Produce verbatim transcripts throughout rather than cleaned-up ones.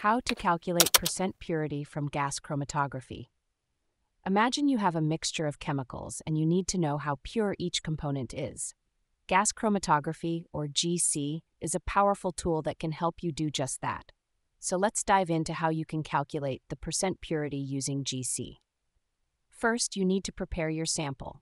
How to calculate percent purity from gas chromatography. Imagine you have a mixture of chemicals and you need to know how pure each component is. Gas chromatography, or G C, is a powerful tool that can help you do just that. So let's dive into how you can calculate the percent purity using G C. First, you need to prepare your sample.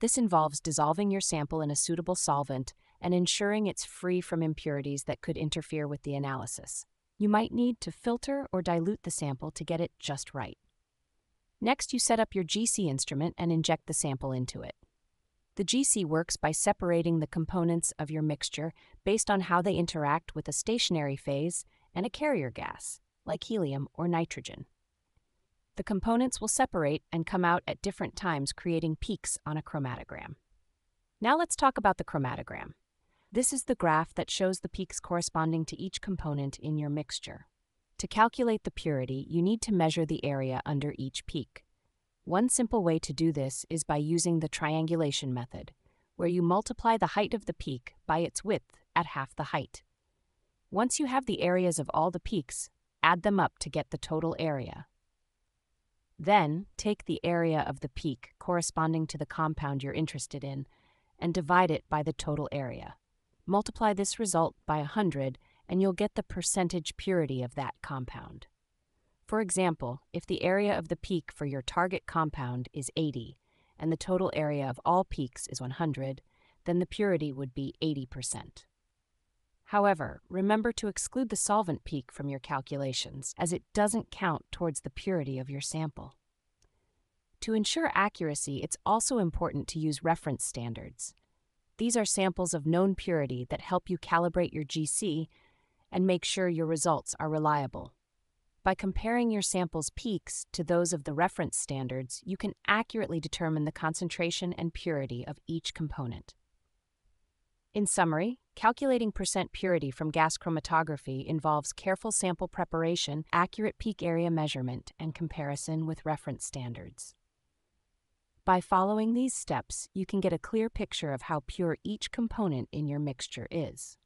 This involves dissolving your sample in a suitable solvent and ensuring it's free from impurities that could interfere with the analysis. You might need to filter or dilute the sample to get it just right. Next, you set up your G C instrument and inject the sample into it. The G C works by separating the components of your mixture based on how they interact with a stationary phase and a carrier gas, like helium or nitrogen. The components will separate and come out at different times, creating peaks on a chromatogram. Now let's talk about the chromatogram. This is the graph that shows the peaks corresponding to each component in your mixture. To calculate the purity, you need to measure the area under each peak. One simple way to do this is by using the triangulation method, where you multiply the height of the peak by its width at half the height. Once you have the areas of all the peaks, add them up to get the total area. Then, take the area of the peak corresponding to the compound you're interested in and divide it by the total area. Multiply this result by one hundred and you'll get the percentage purity of that compound. For example, if the area of the peak for your target compound is eighty and the total area of all peaks is one hundred, then the purity would be eighty percent. However, remember to exclude the solvent peak from your calculations, as it doesn't count towards the purity of your sample. To ensure accuracy, it's also important to use reference standards. These are samples of known purity that help you calibrate your G C and make sure your results are reliable. By comparing your sample's peaks to those of the reference standards, you can accurately determine the concentration and purity of each component. In summary, calculating percent purity from gas chromatography involves careful sample preparation, accurate peak area measurement, and comparison with reference standards. By following these steps, you can get a clear picture of how pure each component in your mixture is.